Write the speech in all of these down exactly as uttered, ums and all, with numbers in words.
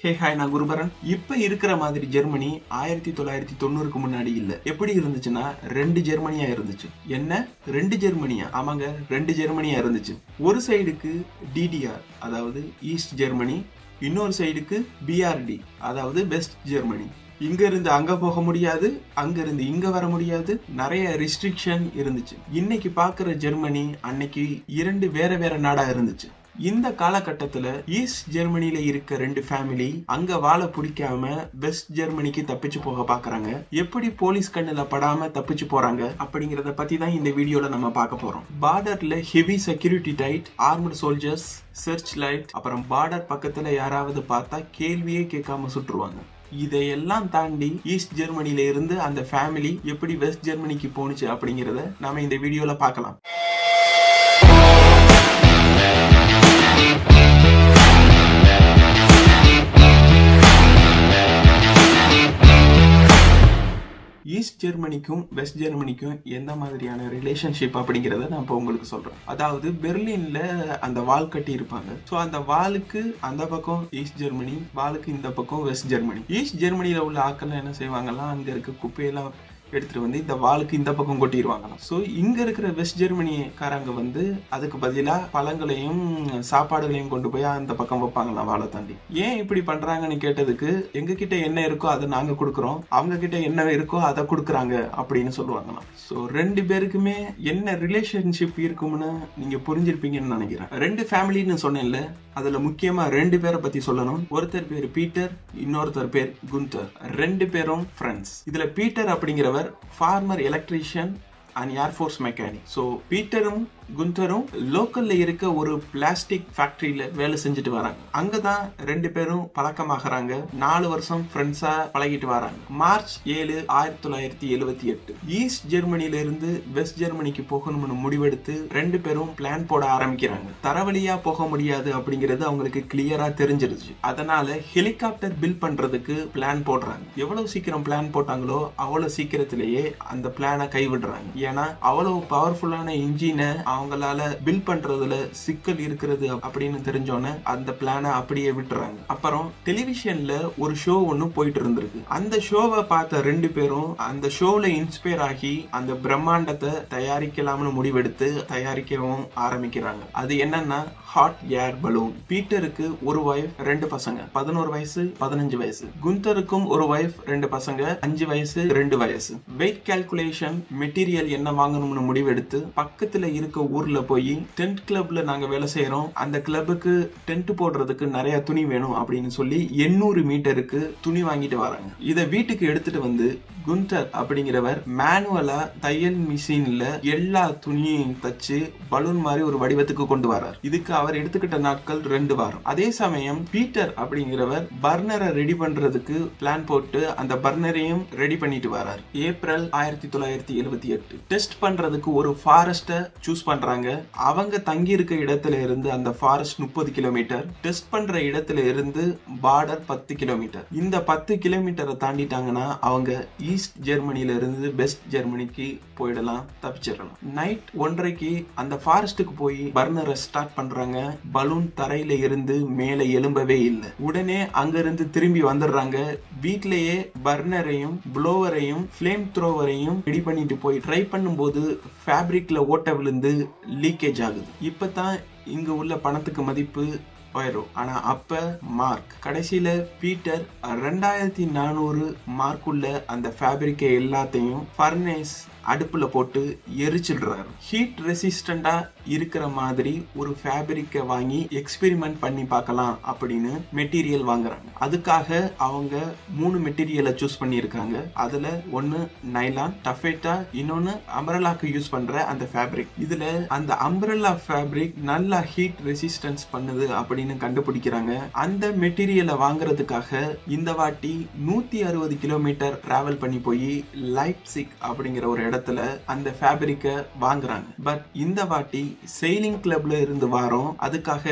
Hey, hi, na Guru Baran. இப்ப இருக்கிற மாதிரி ஜெர்மனி nineteen ninety க்கு முன்னாடி இல்ல. எப்படி இருந்துச்சுன்னா ரெண்டு ஜெர்மனியா இருந்துச்சு. என்ன? ரெண்டு ஜெர்மனியா. ஆமாங்க, ரெண்டு ஜெர்மனியா இருந்துச்சு. ஒரு சைடுக்கு D D R அதாவது ஈஸ்ட் ஜெர்மனி, இன்னொரு சைடுக்கு B R D அதாவது வெஸ்ட் ஜெர்மனி. இங்க இருந்து அங்க போக முடியாது, அங்க இருந்து இங்க வர முடியாது, நிறைய ரெஸ்ட்ரிக்ஷன் இருந்துச்சு. இன்னைக்கு பார்க்குற ஜெர்மனி அன்னைக்கு இரண்டு வேற வேற நாடா இருந்துச்சு. இந்த காலகட்டத்துல ஈஸ்ட் ஜெர்மனில இருக்க ரெண்டு ஃபேமிலி அங்க வாழ பிடிக்காம வெஸ்ட் ஜெர்மனிக்கு தப்பிச்சு போக பாக்குறாங்க. எப்படி போலீஸ் கண்ணுல படாம தப்பிச்சு போறாங்க அப்படிங்கறத பத்தி தான் இந்த வீடியோல நம்ம பார்க்க போறோம். பார்டர்ல heavy security tight, armed soldiers, search light, அப்புறம் பார்டர் பக்கத்துல யாராவது பார்த்தா கேள்வியே கேட்காம சுற்றுவாங்க. இதையெல்லாம் தாண்டி ஈஸ்ட் ஜெர்மனில இருந்து அந்த ஃபேமிலி எப்படி வெஸ்ட் ஜெர்மனிக்கு போனுச்சு அப்படிங்கறத நாம இந்த வீடியோல பார்க்கலாம். ஈஸ்ட் ஜெர்மனிக்கும் வெஸ்ட் ஜெர்மனிக்கும் எந்த மாதிரியான ரிலேஷன்ஷிப் அப்படிங்கிறத நான் இப்போ உங்களுக்கு சொல்கிறேன். அதாவது பெர்லின்ல அந்த வால் கட்டி இருப்பாங்க. ஸோ அந்த வாலுக்கு அந்த பக்கம் ஈஸ்ட் ஜெர்மனி, வாலுக்கு இந்த பக்கம் வெஸ்ட் ஜெர்மனி. ஈஸ்ட் ஜெர்மனியில் உள்ள ஆக்கெல்லாம் என்ன செய்வாங்கலாம், அங்கே இருக்க குப்பையெல்லாம் எடுத்துட்டு வந்து இந்த வாளுக்கு இந்த பக்கம் கொட்டிடுவாங்களாம். ஸோ இங்க இருக்கிற வெஸ்ட் ஜெர்மனிக்காரங்க வந்து அதுக்கு பதிலாக பழங்களையும் சாப்பாடுகளையும் கொண்டு போய் அந்த பக்கம் வைப்பாங்களாம் வாழை தாண்டி. ஏன் இப்படி பண்றாங்கன்னு கேட்டதுக்கு, எங்க கிட்ட என்ன இருக்கோ அதை நாங்க கொடுக்குறோம், அவங்க கிட்ட என்ன இருக்கோ அதை கொடுக்குறாங்க அப்படின்னு சொல்லுவாங்களாம். ஸோ ரெண்டு பேருக்குமே என்ன ரிலேஷன்ஷிப் இருக்கும்னு நீங்க புரிஞ்சிருப்பீங்கன்னு நினைக்கிறேன். ரெண்டு ஃபேமிலின்னு சொன்னேன்ல, அதுல முக்கியமா ரெண்டு பேரை பத்தி சொல்லணும். ஒருத்தர் பேர் பீட்டர், இன்னொருத்தர் பேர் குண்டர். ரெண்டு பேரும் ஃப்ரெண்ட்ஸ். இதுல பீட்டர் அப்படிங்கிறவர் former electrician and air force mechanic. So பீட்டரும் குண்டரும் லோக்கல்ல இருக்க ஒரு பிளாஸ்டிக் ஃபேக்டரியில வேலை செஞ்சுட்டு வராங்க. அங்கதான் ரெண்டு பேரும் பழக்கமாகறாங்க. நாலு வருஷம் ஃப்ரெண்ட்ஸா பழகிட்டு வராங்க. மார்ச் ஏழு ஆயிரத்தி தொள்ளாயிரத்தி எழுபத்தி எட்டு ஈஸ்ட் ஜெர்மனில இருந்து வெஸ்ட் ஜெர்மனிக்கு போகணும்னு முடிவெடுத்து ரெண்டு பேரும் பிளான் போட ஆரம்பிக்கிறாங்க. தரவழியா போக முடியாது அப்படிங்கிறது அவங்களுக்கு கிளியரா தெரிஞ்சிருச்சு. அதனால ஹெலிகாப்டர் பில் பண்றதுக்கு பிளான் போடுறாங்க. எவ்வளவு சீக்கிரம் பிளான் போட்டாங்களோ அவ்வளவு சீக்கிரத்திலேயே அந்த பிளானை கைவிடுறாங்க. ஏன்னா அவ்வளவு பவர்ஃபுல்லான இன்ஜினை அவங்களால பில் பண்றதுல சிக்கல் இருக்கிறது அப்படின்னு தெரிஞ்சோன்னு அந்த பிளானை அப்படியே விட்டுறாங்க. அப்புறம் டெலிவிஷன்ல ஒரு ஷோ ஒன்று போயிட்டு இருந்திருக்கு. அந்த ஷோவை பார்த்த ரெண்டு பேரும் அந்த ஷோல இன்ஸ்பயர் ஆகி அந்த பிரம்மாண்டத்தை தயாரிக்கலாம்னு முடிவெடுத்து தயாரிக்கவும் ஆரம்பிக்கிறாங்க. அது என்னன்னா ஹாட் ஏர் பலூன். பீட்டருக்கு ஒரு ஒய்ஃப், ரெண்டு பசங்க, பதினோரு வயசு பதினஞ்சு வயசு. குண்டருக்கும் ஒரு ஒய்ஃப், ரெண்டு பசங்க, அஞ்சு வயசு ரெண்டு வயசு. வெயிட் கால்குலேஷன், மெட்டீரியல் என்ன வாங்கணும்னு முடிவெடுத்து பக்கத்துல இருக்க ஊர்ல போய் டென்ட் கிளப்ல நாங்க வேலை செய்யறோம், அந்த கிளப்புக்கு டென்ட் போடுறதுக்கு நிறைய துணி வேணும் அப்படின்னு சொல்லி எண்ணூறு மீட்டருக்கு துணி வாங்கிட்டு வராங்க. இதை வீட்டுக்கு எடுத்துட்டு வந்து குண்டர் அப்படிங்கிறவர் மேனுவலா தையல் மிஷின்ல எல்லா துணியையும் தச்சு பலூன் மாதிரி ஒரு வடிவத்துக்கு கொண்டு வரார். இதுக்கு அவர் எடுத்துக்கிட்ட நாட்கள் ரெண்டு வாரம். அதே சமயம் பீட்டர் அப்படிங்கிறவர் பர்னரை ரெடி பண்றதுக்கு பிளான் போட்டு அந்த பர்னரையும் ரெடி பண்ணிட்டு வரார். ஏப்ரல் ஆயிரத்தி தொள்ளாயிரத்தி எழுபத்தி எட்டு டெஸ்ட் பண்றதுக்கு ஒரு ஃபாரஸ்ட சூஸ் பண்ண பண்றாங்க. அவங்க தங்கி இருக்க இடத்துல இருந்து அந்த ஃபாரஸ்ட் முப்பது கிலோமீட்டர், டெஸ்ட் பண்ற இடத்துல இருந்து பார்டர் பத்து கிலோமீட்டர். இந்த பத்து கிலோமீட்டரை தாண்டிட்டாங்கன்னா அவங்க ஈஸ்ட் ஜெர்மனில இருந்து வெஸ்ட் ஜெர்மனிக்கு போயிடலாம், தப்பிச்சிடலாம். நைட் ஒன்றரைக்கு அந்த ஃபாரஸ்டுக்கு போய் பர்னரை ஸ்டார்ட் பண்றாங்க. பலூன் தரையில இருந்து மேலே எழும்பவே இல்லை. உடனே அங்க இருந்து திரும்பி வந்துடுறாங்க. வீட்டிலேயே பர்னரையும் ப்ளோவரையும் ஃபிளேம் த்ரோவரையும் ரெடி பண்ணிட்டு போய் ட்ரை பண்ணும் போது ஃபேப்ரிக்ல ஓட்ட விழுந்து லீக்கேஜ் ஆகுது. இப்பதான் இங்க உள்ள பணத்துக்கு மதிப்பு பைரோ, ஆனா அப்ப மார்க். கடைசியில பீட்டர் ரெண்டாயிரத்தி நானூறு மார்க்குள்ள அந்த ஃபேப்ரிக்கை எல்லாத்தையும் ஃபர்னேஸ் அடுப்புல போட்டு எரிச்சிடுறாரு. ஹீட் ரெசிஸ்டண்டா இருக்கிற மாதிரி ஒரு ஃபேப்ரிக்கை வாங்கி எக்ஸ்பெரிமெண்ட் பண்ணி பார்க்கலாம் அப்படின்னு மெட்டீரியல் வாங்குறாங்க. அதுக்காக அவங்க மூணு மெட்டீரியலை சூஸ் பண்ணியிருக்காங்க. அதுல ஒன்னு நைலான், டஃபேட்டா, இன்னொன்னு அம்பரலாக்கு யூஸ் பண்ற அந்த ஃபேப்ரிக். இதுல அந்த அம்பரலா ஃபேப்ரிக் நல்லா ஹீட் ரெசிஸ்டன்ஸ் பண்ணுது அப்படின்னு கண்டுபிடிக்கிறாங்க. அந்த மெட்டீரியலை வாங்குறதுக்காக இந்த வாட்டி நூத்தி அறுபது கிலோமீட்டர் டிராவல் பண்ணி போய் லைப்சிக் அப்படிங்கிற ஒரு இடம் அந்த ஃபேப்ரிக்கை வாங்குறாங்க. பட் இந்த வாட்டி செயிலிங் கிளப்ல இருந்து வாரம், அதுக்காக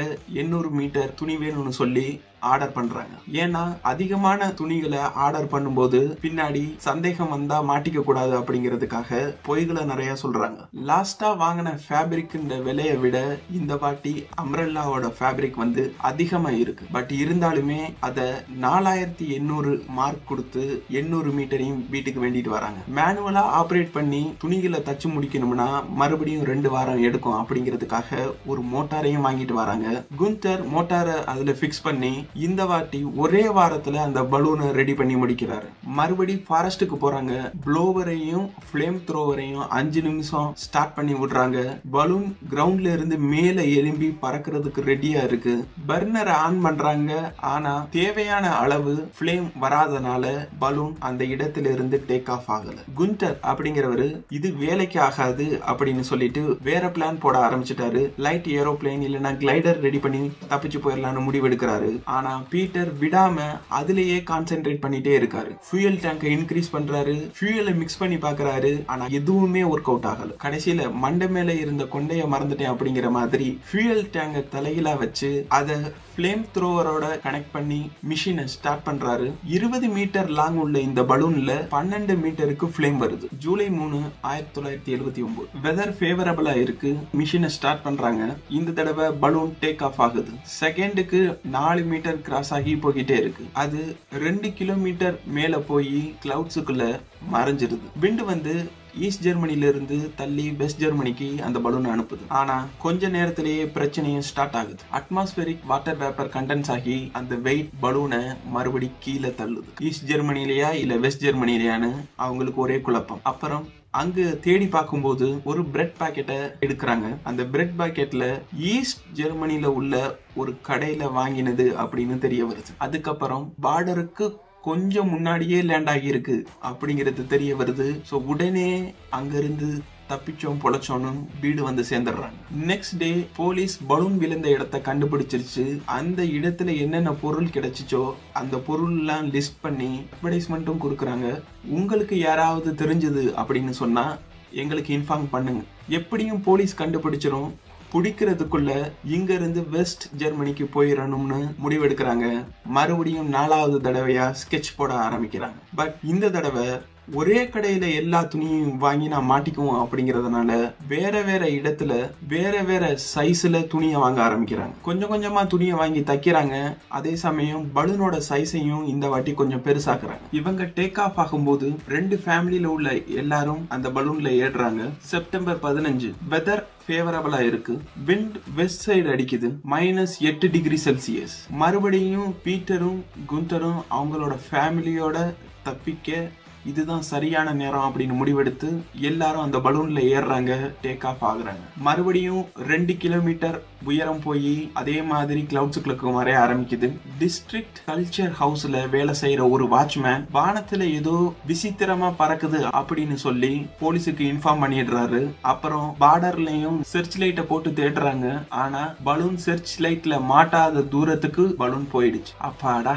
எண்ணூறு மீட்டர் துணி வேணும்னு சொல்லி ஆர்டர் பண்றாங்க. ஏன்னா அதிகமான துணிகளை ஆர்டர் பண்ணும்போது பின்னாடி சந்தேகம் வந்தா மாட்டிக்க கூடாது அப்படிங்கிறதுக்காக பொய்களை நிறைய சொல்றாங்க. லாஸ்டா வாங்கின ஃபேப்ரிக் விலையை விட இந்த வாட்டி அம்ரெல்லாவோட ஃபேப்ரிக் வந்து அதிகமா இருக்கு. பட் இருந்தாலுமே அதை நாலாயிரத்தி எண்ணூறு மார்க் கொடுத்து எண்ணூறு மீட்டரையும் வீட்டுக்கு வேண்டிட்டு வராங்க. மேனுவலா ஆப்ரேட் பண்ணி துணிகளை தச்சு முடிக்கணும்னா மறுபடியும் ரெண்டு வாரம் எடுக்கும் அப்படிங்கிறதுக்காக ஒரு மோட்டாரையும் வாங்கிட்டு வராங்க. குந்தர் மோட்டாரை அதுல பிக்ஸ் பண்ணி இந்த வாட்டி ஒரே வாரத்துல அந்த பலூனை ரெடி பண்ணி முடிக்கிறாரு. மறுபடி ஃபாரஸ்டுக்கு போறாங்க. ப்ளோவரையும் ஃப்ளேம் த்ரோவரையும் அஞ்சு நிமிஷம் ஸ்டார்ட் பண்ணி விடுறாங்க. பலூன் கிரவுண்ட்ல இருந்து மேல எலும்பி பறக்கிறதுக்கு ரெடியா இருக்கு. பர்னரை ஆன் பண்றாங்க. ஆனா தேவையான அளவு ஃப்ளேம் வராதனால பலூன் அந்த இடத்துல இருந்து டேக் ஆஃப் ஆகல. குண்டர் அப்படிங்கிறவரு இது வேலைக்கு ஆகாது அப்படின்னு சொல்லிட்டு வேற பிளான் போட ஆரம்பிச்சிட்டாரு. லைட் ஏரோபிளேன் இல்லைன்னா கிளைடர் ரெடி பண்ணி தப்பிச்சு போயிடலான்னு முடிவெடுக்கிறாரு. ஆனா பீட்டர் விடாம அதுலயே கான்சென்ட்ரேட் பண்ணிட்டே இருக்காரு. ஃபியூயல் டேங்கை இன்க்ரீஸ் பண்றாரு, ஃபியூயலை மிக்ஸ் பண்ணி பாக்குறாரு. ஆனா எதுவுமே ஒர்க் அவுட் ஆகல. கடைசியில மண்டை மேல இருந்த கொண்டைய மறந்துட்டேன் அப்படிங்கிற மாதிரி ஃபியூயல் டேங்கை தலையில வச்சு அதை ஃப்ளேம் த்ரோவரோட கனெக்ட் பண்ணி மிஷினை ஸ்டார்ட் பண்றாரு. இருபது மீட்டர் லாங் உள்ள இந்த பலூன்ல பன்னெண்டு மீட்டருக்கு ஃப்ளேம் வருது. ஜூலை மூணு ஆயிரத்தி தொள்ளாயிரத்தி எழுபத்தி ஒன்பது வெதர் ஃபேவரபிளா இருக்கு. மிஷினை ஸ்டார்ட் பண்றாங்க. இந்த தடவை பலூன் டேக் ஆஃப் ஆகுது. செகண்டுக்கு நாலு மீட்டர் கிராஸ் ஆகி போகிட்டே இருக்கு. அது ரெண்டு கிலோமீட்டர் மேல போய் கிளவுட்ஸுக்குள்ள மறைஞ்சிருது. விண்டு வந்து ஈஸ்ட் ஜெர்மனில இருந்து தள்ளி வெஸ்ட் ஜெர்மனிக்கு அந்த பலூன் அனுப்புது. ஆனா கொஞ்ச நேரத்திலேயே பிரச்சனையும் ஸ்டார்ட் ஆகுது. அட்மாஸ்பரிக் வாட்டர் வேப்பர் கண்டென்ஸ் ஆகி அந்த வெயிட் பலூனை மறுபடி கீழே தள்ளுது. ஈஸ்ட் ஜெர்மனிலேயா இல்ல வெஸ்ட் ஜெர்மனிலேயான்னு அவங்களுக்கு ஒரே குழப்பம். அப்புறம் அங்கு தேடி பார்க்கும்போது ஒரு பிரெட் பாக்கெட்டை எடுக்கிறாங்க. அந்த பிரெட் பாக்கெட்ல ஈஸ்ட் ஜெர்மனில உள்ள ஒரு கடையில வாங்கினது அப்படின்னு தெரிய வருது. அதுக்கப்புறம் பார்டருக்கு கொஞ்சம் முன்னாடியே லேண்ட் ஆகியிருக்கு அப்படிங்கிறது தெரிய வருது. ஸோ உடனே அங்கிருந்து தப்பிச்சோம் பொழைச்சோன்னு வீடு வந்து சேர்ந்துடுறாங்க. நெக்ஸ்ட் டே போலீஸ் பலூன் விழுந்த இடத்த கண்டுபிடிச்சிருச்சு. அந்த இடத்துல என்னென்ன பொருள் கிடைச்சிச்சோ அந்த பொருள்லாம் லிஸ்ட் பண்ணி அட்வர்டைஸ்மெண்ட்டும் கொடுக்குறாங்க. உங்களுக்கு யாராவது தெரிஞ்சது அப்படின்னு சொன்னா எங்களுக்கு இன்ஃபார்ம் பண்ணுங்க. எப்படியும் போலீஸ் கண்டுபிடிச்சிடும். பிடிக்கிறதுக்குள்ள இங்க இருந்து வெஸ்ட் ஜெர்மனிக்கு போயிடணும்னு முடிவெடுக்கிறாங்க. மறுபடியும் நாலாவது தடவையா ஸ்கெட்ச் போட ஆரம்பிக்கிறாங்க. பட் இந்த தடவை ஒரே கடையில எல்லா துணியும் வாங்கி நான் மாட்டிக்குவோம் அப்படிங்கறதுனால வேற வேற இடத்துல வேற வேற சைஸ்ல துணியை வாங்க ஆரம்பிக்கிறாங்க. கொஞ்சம் கொஞ்சமா துணியை வாங்கி தைக்கிறாங்க. அதே சமயம் பலூனோட சைஸையும் இந்த வாட்டி கொஞ்சம் பெருசாக்குறாங்க. இவங்க டேக் ஆஃப் ஆகும்போது ரெண்டு ஃபேமிலியில உள்ள எல்லாரும் அந்த பலூன்ல ஏறுறாங்க. செப்டம்பர் பதினஞ்சு வெதர் ஃபேவரபிளா இருக்கு. விண்ட் வெஸ்ட் சைடு அடிக்குது. மைனஸ் எட்டு டிகிரி செல்சியஸ். மறுபடியும் பீட்டரும் குண்டரும் அவங்களோட ஃபேமிலியோட தப்பிக்க இதுதான் சரியான நேரம் அப்படின்னு முடிவெடுத்து எல்லாரும் அந்த பலூன்ல ஏறுறாங்க. டேக் ஆஃப் ஆகுறாங்க. மறுபடியும் ரெண்டு கிலோமீட்டர் உயரம் போய் அதே மாதிரி கிளவுட்ஸுக்கு மறைய ஆரம்பிக்குது. டிஸ்ட்ரிக்ட் கல்ச்சர் ஹவுஸ்ல வேலை செய்யற ஒரு வாட்ச்மேன் வானத்துல ஏதோ விசித்திரமா பறக்குது அப்படின்னு சொல்லி போலீஸுக்கு இன்ஃபார்ம் பண்ணிடுறாரு. அப்புறம் பார்டர்லயும் சர்ச் லைட்டை போட்டு தேடுறாங்க. ஆனா பலூன் சர்ச் லைட்ல மாட்டாத தூரத்துக்கு பலூன் போயிடுச்சு. அப்பாடா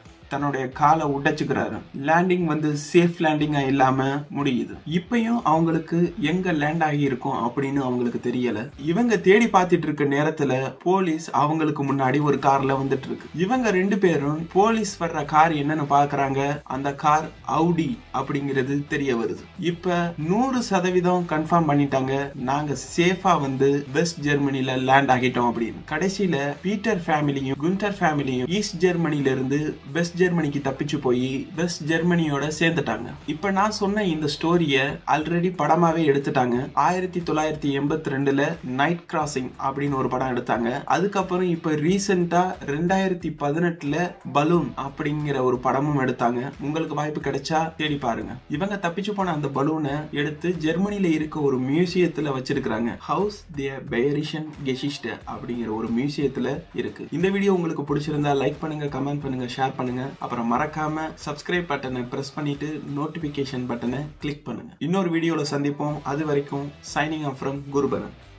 தன்னுடைய காலை உடைச்சுக்கிறாரு. லேண்டிங் வந்து சேஃப் லேண்டிங்கா இல்லாம முடியுது. இப்பயும் அவங்களுக்கு எங்க லேண்ட் ஆகி இருக்கும் அப்படின்னு அவங்களுக்கு தெரியல. இவங்க தேடி பார்த்துட்டு இருக்க நேரத்துல போலீஸ் அவங்களுக்கு முன்னாடி ஒரு கார்ல வந்துட்டு இருக்கு. இவங்க ரெண்டு பேரும் போலீஸ் வர்ற கார் என்னன்னு பாக்குறாங்க. அந்த கார் அவுடி அப்படிங்கிறது தெரிய வருது. இப்ப நூறு சதவீதம் கன்ஃபார்ம் பண்ணிட்டாங்க. நாங்க சேஃபா வந்து வெஸ்ட் ஜெர்மனில லேண்ட் ஆகிட்டோம் அப்படின்னு. கடைசியில பீட்டர் ஃபேமிலியும் குண்டர் ஃபேமிலியும் ஈஸ்ட் ஜெர்மனில இருந்து வெஸ்ட் ஜெர்மனிக்கு தப்பிச்சு போய் வெஸ்ட் ஜெர்மனியோட சேர்ந்துட்டாங்க. இப்ப நான் சொன்ன இந்த ஸ்டோரிய ஆல்ரெடி படமாவே எடுத்துட்டாங்க. ஆயிரத்தி தொள்ளாயிரத்தி எண்பத்தி ரெண்டுல நைட் கிராசிங் அப்படின்னு ஒரு படம் எடுத்தாங்க. அதுக்கப்புறம் இப்ப ரீசெண்டா ரெண்டாயிரத்தி பதினெட்டுல பலூன் அப்படிங்கிற ஒரு படமும் எடுத்தாங்க. உங்களுக்கு வாய்ப்பு கிடைச்சா தேடி பாருங்க. இவங்க தப்பிச்சு போன அந்த பலூனை எடுத்து ஜெர்மனில இருக்க ஒரு மியூசியத்துல வச்சிருக்காங்க. ஹவுஸ் தேர் பேயரிஷன் கெசிஸ்டர் அப்படிங்கிற ஒரு மியூசியத்துல இருக்கு. இந்த வீடியோ உங்களுக்கு பிடிச்சிருந்தா லைக் பண்ணுங்க, கமெண்ட் பண்ணுங்க, ஷேர் பண்ணுங்க. அப்புறம் மறக்காம சப்ஸ்கிரைப் பட்டனை பிரஸ் பண்ணிட்டு நோட்டிபிகேஷன் பட்டனை கிளிக் பண்ணுங்க. இன்னொரு வீடியோல சந்திப்போம். அது வரைக்கும் சைனிங் ஆஃப் ஃப்ரம் குரு பரன்.